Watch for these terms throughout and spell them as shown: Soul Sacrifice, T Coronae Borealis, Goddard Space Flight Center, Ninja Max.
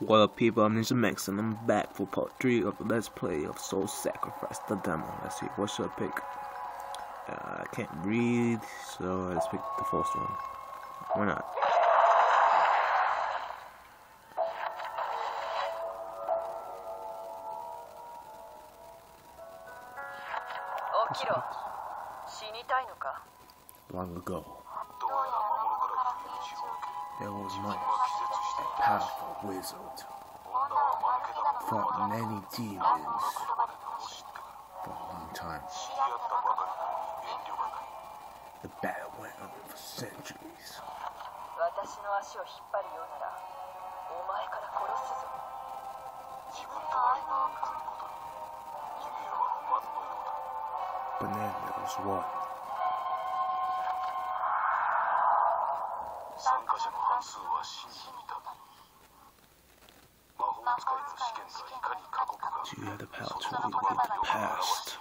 What up, people? I'm Ninja Max, and I'm back for part 3 of the Let's Play of Soul Sacrifice, the demo. Let's see, what should I pick? I can't read, so let's pick the first one. Why not? Okiro, shinitai no ka? Long ago, there was a powerful wizard, fought many demons for a long time. The battle went on for centuries. But then there was one. Do you have the power to rewrite the past?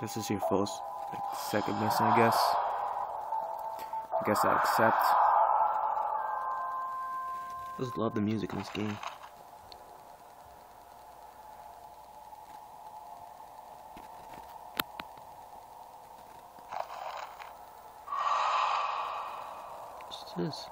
This is your first, second mission, I guess. I guess I accept. I just love the music in this game. This.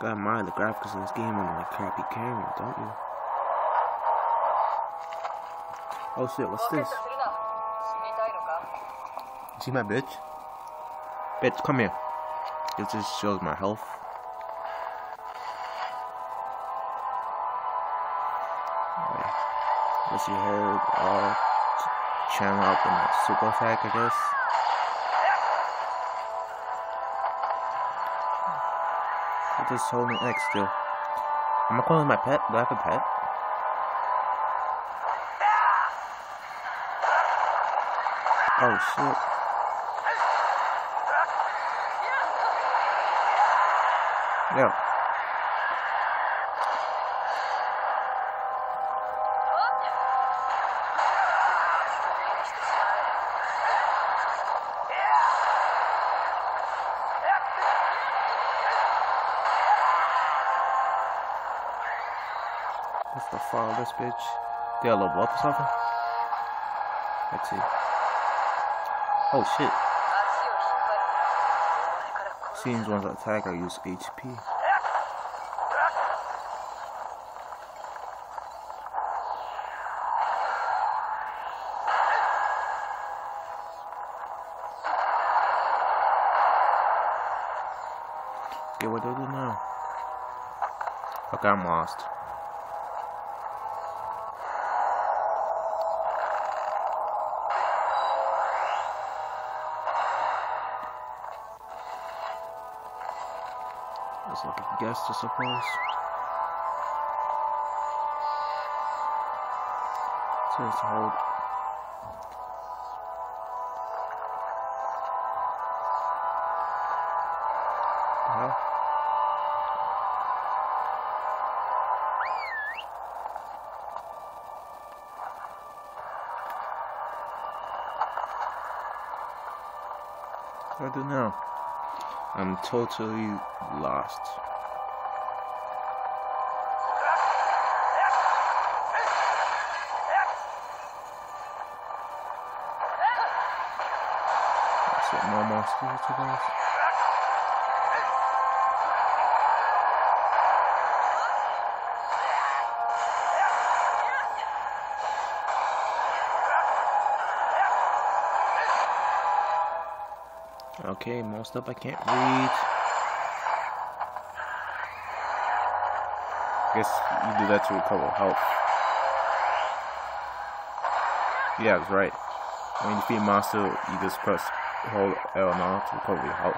Gotta admire the graphics in this game on my crappy camera, don't you? Oh shit, what's this? See my bitch? Bitch, come here. It just shows my health. Alright. Let's hear all channel up in a super attack, I guess. It just holding X still. Am I calling my pet? Do I have a pet? Oh shit. Yeah. What's the far this bitch? They all level up or something? Let's see. Oh shit. Seems once I attack, I use HP. Okay, what do I do now? Okay, I'm lost. It's like a guest, I suppose. So it's hold. Uh-huh. What do I do now? I'm totally lost. That's what more monsters to this. Okay, more stuff I can't read. I guess you do that to recover health. Yeah, that's right. When you defeat a monster, you just press hold L now to recover your health.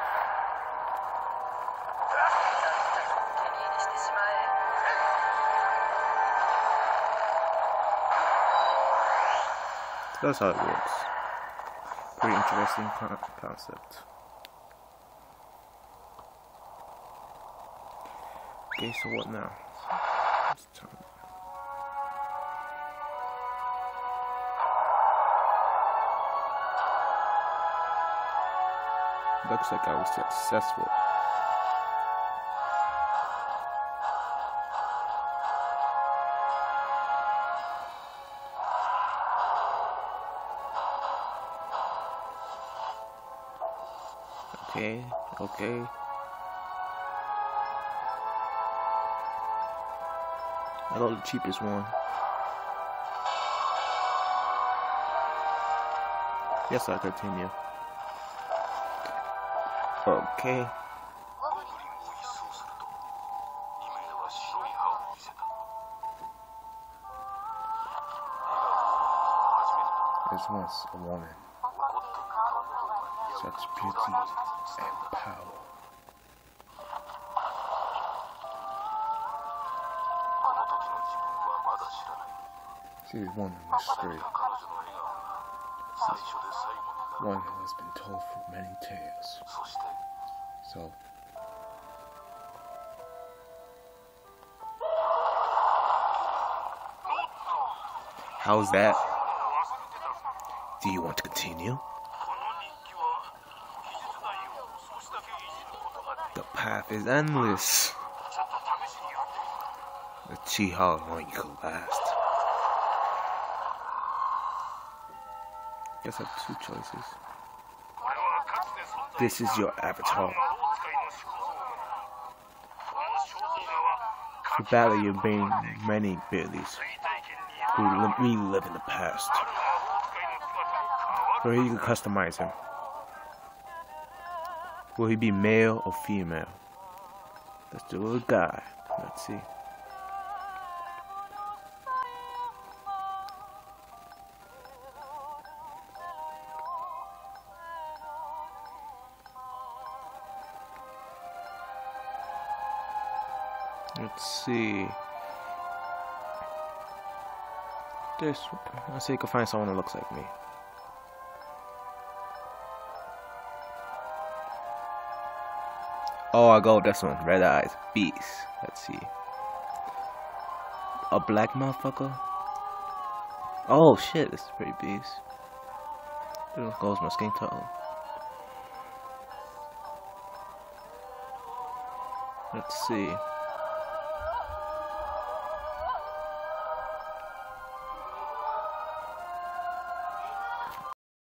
That's how it works. Pretty interesting concept. Okay, so what now? It's time. Looks like I was successful. Okay, okay. I got the cheapest one. Yes, I'll continue. Okay. This was a woman. Such beauty and power. She is one who is straight. One who has been told for many tales. So, how's that? Do you want to continue? The path is endless. Let's see how long you can last. I guess I have two choices. This is your avatar. To battle your being many abilities who relive in the past. Where you can customize him. Will he be male or female? Let's do a guy. Let's see. Let's see. This. Let's see if I can find someone that looks like me. Oh, I got this one. Red eyes, beast. Let's see. A black motherfucker. Oh shit, this is pretty beast. There goes my skin color. Let's see.